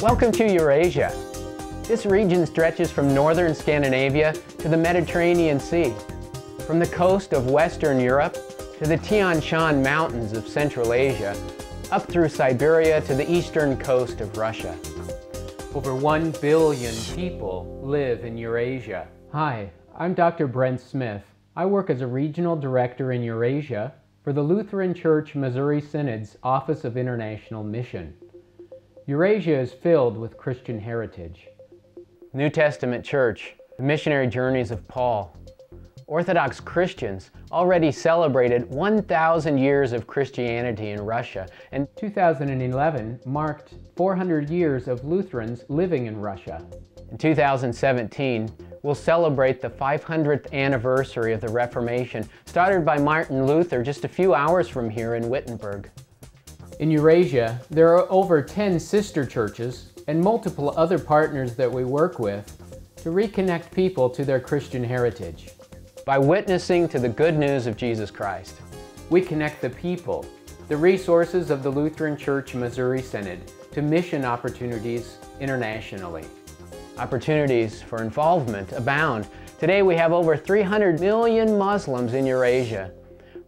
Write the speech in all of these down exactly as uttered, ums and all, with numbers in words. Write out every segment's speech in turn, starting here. Welcome to Eurasia. This region stretches from northern Scandinavia to the Mediterranean Sea, from the coast of Western Europe to the Tian Shan Mountains of Central Asia, up through Siberia to the eastern coast of Russia. Over one billion people live in Eurasia. Hi, I'm Doctor Brent Smith. I work as a regional director in Eurasia for the Lutheran Church, Missouri Synod's Office of International Mission. Eurasia is filled with Christian heritage. New Testament Church, the missionary journeys of Paul. Orthodox Christians already celebrated one thousand years of Christianity in Russia, and two thousand eleven marked four hundred years of Lutherans living in Russia. In two thousand seventeen, we'll celebrate the five hundredth anniversary of the Reformation, started by Martin Luther just a few hours from here in Wittenberg. In Eurasia, there are over ten sister churches and multiple other partners that we work with to reconnect people to their Christian heritage. By witnessing to the good news of Jesus Christ, we connect the people, the resources of the Lutheran Church Missouri Synod, to mission opportunities internationally. Opportunities for involvement abound. Today we have over three hundred million Muslims in Eurasia.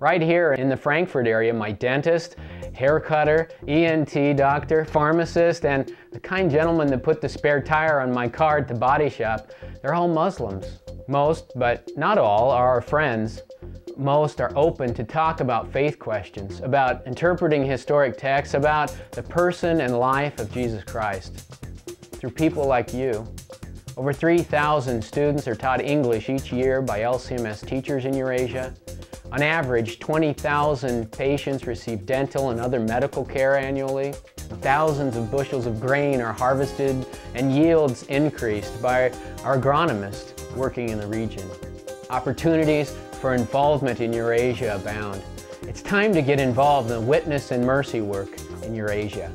Right here in the Frankfurt area, my dentist, haircutter, E N T doctor, pharmacist, and the kind gentleman that put the spare tire on my car at the body shop, they're all Muslims. Most, but not all, are our friends. Most are open to talk about faith questions, about interpreting historic texts, about the person and life of Jesus Christ. Through people like you, over three thousand students are taught English each year by L C M S teachers in Eurasia. On average, twenty thousand patients receive dental and other medical care annually. Thousands of bushels of grain are harvested and yields increased by our agronomists working in the region. Opportunities for involvement in Eurasia abound. It's time to get involved in the witness and mercy work in Eurasia.